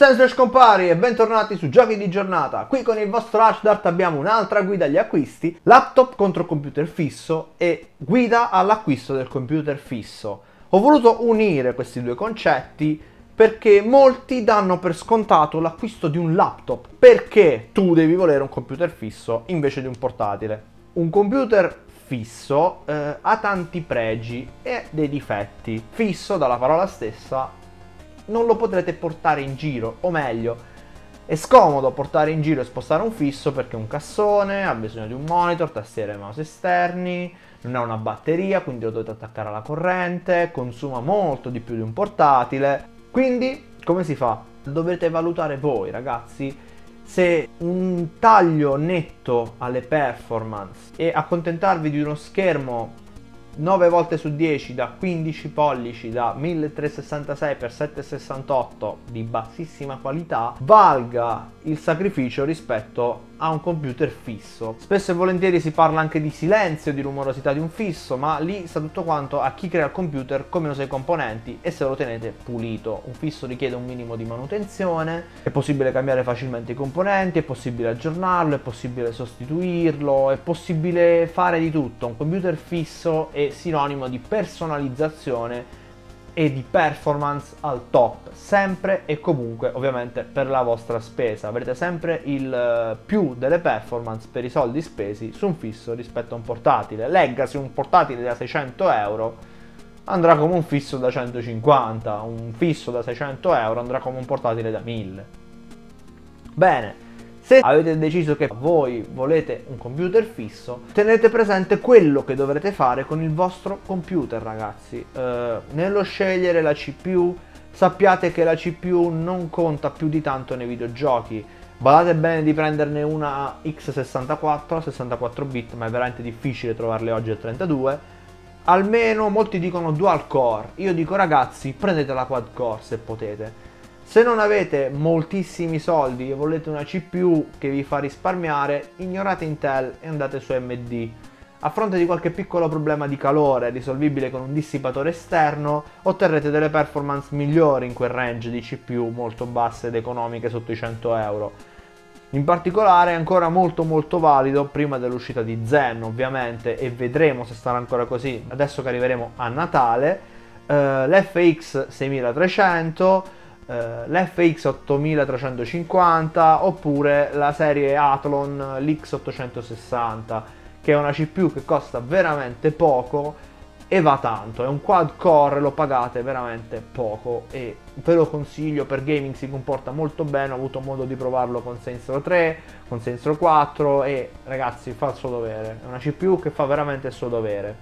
Saints compari e bentornati su Giochi di Giornata. Qui con il vostro Archdart abbiamo un'altra guida agli acquisti, laptop contro computer fisso e guida all'acquisto del computer fisso. Ho voluto unire questi due concetti perché molti danno per scontato l'acquisto di un laptop, perché tu devi volere un computer fisso invece di un portatile. Un computer fisso ha tanti pregi e dei difetti. Fisso, dalla parola stessa, non lo potrete portare in giro, o meglio, è scomodo portare in giro e spostare un fisso perché è un cassone, ha bisogno di un monitor, tastiera e mouse esterni, non ha una batteria, quindi lo dovete attaccare alla corrente, consuma molto di più di un portatile. Quindi, come si fa? Dovete valutare voi, ragazzi, se un taglio netto alle performance e accontentarvi di uno schermo 9 volte su 10 da 15 pollici da 1366x768 di bassissima qualità valga il sacrificio rispetto a un computer fisso. Spesso e volentieri si parla anche di silenzio, di rumorosità di un fisso, ma lì sta tutto quanto a chi crea il computer, come usa i componenti e se lo tenete pulito. Un fisso richiede un minimo di manutenzione, è possibile cambiare facilmente i componenti, è possibile aggiornarlo, è possibile sostituirlo, è possibile fare di tutto. Un computer fisso è sinonimo di personalizzazione e di performance al top, sempre e comunque, ovviamente, per la vostra spesa. Avrete sempre il più delle performance per i soldi spesi su un fisso rispetto a un portatile. Leggasi un portatile da 600 euro andrà come un fisso da 150, un fisso da 600 euro andrà come un portatile da 1000. Bene. Se avete deciso che voi volete un computer fisso, tenete presente quello che dovrete fare con il vostro computer, ragazzi. Nello scegliere la CPU, sappiate che la CPU non conta più di tanto nei videogiochi. Badate bene di prenderne una x64, 64 bit, ma è veramente difficile trovarle oggi a 32. Almeno molti dicono dual core, io dico ragazzi prendete la quad core se potete. Se non avete moltissimi soldi e volete una CPU che vi fa risparmiare, ignorate Intel e andate su AMD. A fronte di qualche piccolo problema di calore risolvibile con un dissipatore esterno, otterrete delle performance migliori in quel range di CPU molto basse ed economiche sotto i 100 euro. In particolare è ancora molto valido prima dell'uscita di Zen, ovviamente, e vedremo se sarà ancora così adesso che arriveremo a Natale, l'FX 6300, l'FX 8350 oppure la serie Athlon, l'X860, che è una CPU che costa veramente poco e va tanto, è un quad core, lo pagate veramente poco e ve lo consiglio. Per gaming si comporta molto bene, ho avuto modo di provarlo con Saints Row 3, con Saints Row 4 e ragazzi fa il suo dovere, è una CPU che fa veramente il suo dovere.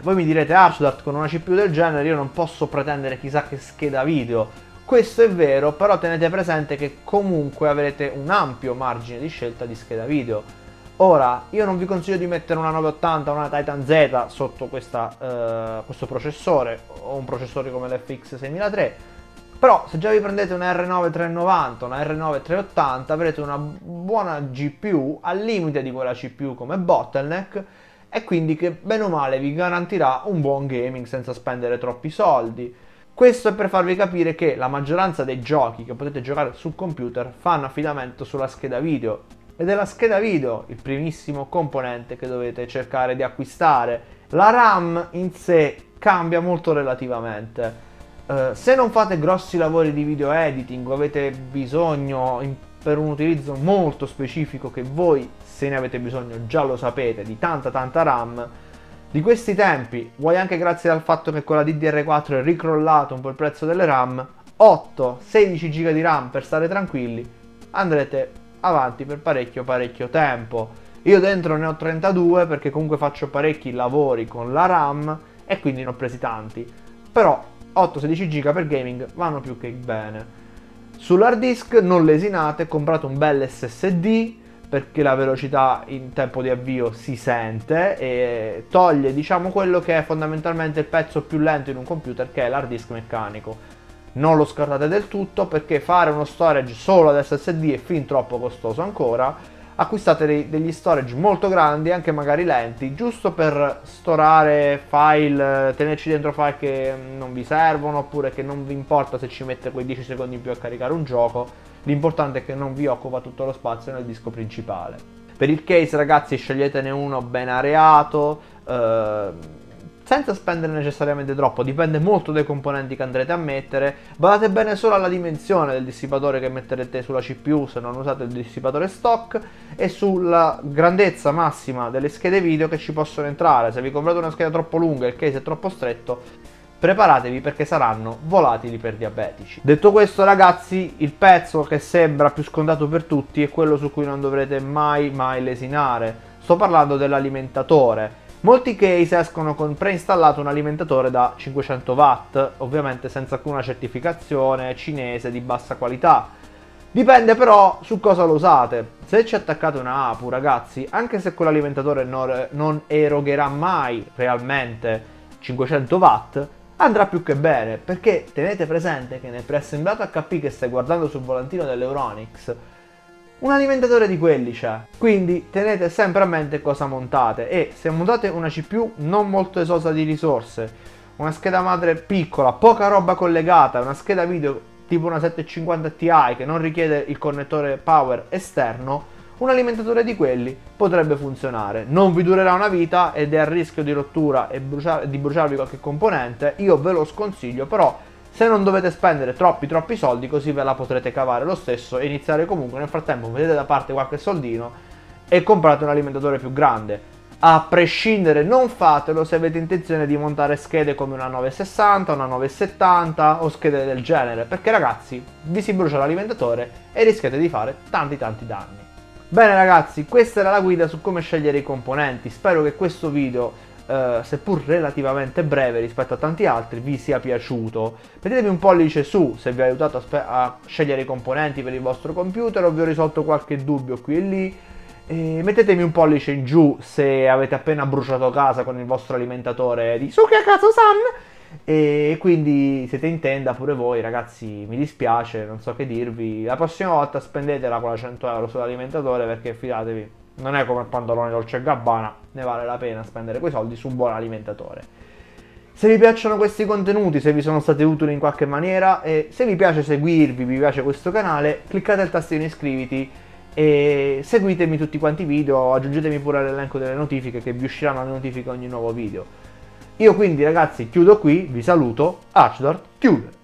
Voi mi direte Archdart, con una CPU del genere io non posso pretendere chissà che scheda video. Questo è vero, però tenete presente che comunque avrete un ampio margine di scelta di scheda video. Ora, io non vi consiglio di mettere una 980, una Titan Z sotto questo processore, o un processore come l'FX 6003, però se già vi prendete una R9 390, una R9 380, avrete una buona GPU al limite di quella CPU come bottleneck, e quindi che bene o male vi garantirà un buon gaming senza spendere troppi soldi. Questo è per farvi capire che la maggioranza dei giochi che potete giocare sul computer fanno affidamento sulla scheda video ed è la scheda video il primissimo componente che dovete cercare di acquistare. La RAM in sé cambia molto relativamente, se non fate grossi lavori di video editing o avete bisogno per un utilizzo molto specifico, che voi se ne avete bisogno già lo sapete, di tanta RAM. Di questi tempi, vuoi anche grazie al fatto che con la DDR4 è ricrollato un po' il prezzo delle RAM, 8-16 GB di RAM per stare tranquilli, andrete avanti per parecchio tempo. Io dentro ne ho 32 perché comunque faccio parecchi lavori con la RAM e quindi ne ho presi tanti, però 8-16 GB per gaming vanno più che bene. Sull'hard disk non lesinate, comprate un bel SSD, perché la velocità in tempo di avvio si sente e toglie, diciamo, quello che è fondamentalmente il pezzo più lento in un computer, che è l'hard disk meccanico. Non lo scartate del tutto perché fare uno storage solo ad SSD è fin troppo costoso ancora, acquistate degli storage molto grandi, anche magari lenti, giusto per storare file, tenerci dentro file che non vi servono, oppure che non vi importa se ci mette quei 10 secondi in più a caricare un gioco. L'importante è che non vi occupa tutto lo spazio nel disco principale. Per il case, ragazzi, sceglietene uno ben areato, senza spendere necessariamente troppo, dipende molto dai componenti che andrete a mettere. Badate bene solo alla dimensione del dissipatore che metterete sulla CPU se non usate il dissipatore stock, e sulla grandezza massima delle schede video che ci possono entrare. Se vi comprate una scheda troppo lunga e il case è troppo stretto, preparatevi perché saranno volatili per diabetici. Detto questo, ragazzi, il pezzo che sembra più scontato per tutti è quello su cui non dovrete mai lesinare. Sto parlando dell'alimentatore. Molti case escono con preinstallato un alimentatore da 500 watt, ovviamente senza alcuna certificazione cinese di bassa qualità. Dipende però su cosa lo usate. Se ci attaccate una APU, ragazzi, anche se quell'alimentatore non erogherà mai realmente 500 watt, andrà più che bene, perché tenete presente che nel preassemblato HP che stai guardando sul volantino dell'Euronics un alimentatore di quelli c'è, quindi tenete sempre a mente cosa montate. E se montate una CPU non molto esosa di risorse, una scheda madre piccola, poca roba collegata, una scheda video tipo una 750 Ti che non richiede il connettore power esterno, un alimentatore di quelli potrebbe funzionare. Non vi durerà una vita ed è a rischio di rottura e di bruciarvi qualche componente. Io ve lo sconsiglio, però se non dovete spendere troppi soldi, così ve la potrete cavare lo stesso e iniziare comunque. Nel frattempo mettete da parte qualche soldino e comprate un alimentatore più grande. A prescindere non fatelo se avete intenzione di montare schede come una 960, una 970 o schede del genere, perché ragazzi vi si brucia l'alimentatore e rischiate di fare tanti danni. Bene ragazzi, questa era la guida su come scegliere i componenti. Spero che questo video, seppur relativamente breve rispetto a tanti altri, vi sia piaciuto. Mettetevi un pollice su se vi ha aiutato a scegliere i componenti per il vostro computer o vi ho risolto qualche dubbio qui e lì, e mettetemi un pollice in giù se avete appena bruciato casa con il vostro alimentatore di Sukiyakazu-san, e quindi siete in tenda pure voi. Ragazzi, mi dispiace, non so che dirvi, la prossima volta spendetela con la 100 euro sull'alimentatore, perché fidatevi, non è come il pantalone Dolce & Gabbana, ne vale la pena spendere quei soldi su un buon alimentatore. Se vi piacciono questi contenuti, se vi sono stati utili in qualche maniera, e se vi piace seguirvi, vi piace questo canale, cliccate il tastino iscriviti e seguitemi tutti quanti i video, aggiungetemi pure all'elenco delle notifiche che vi usciranno le notifiche ogni nuovo video. Io quindi ragazzi chiudo qui, vi saluto, Archdart chiude!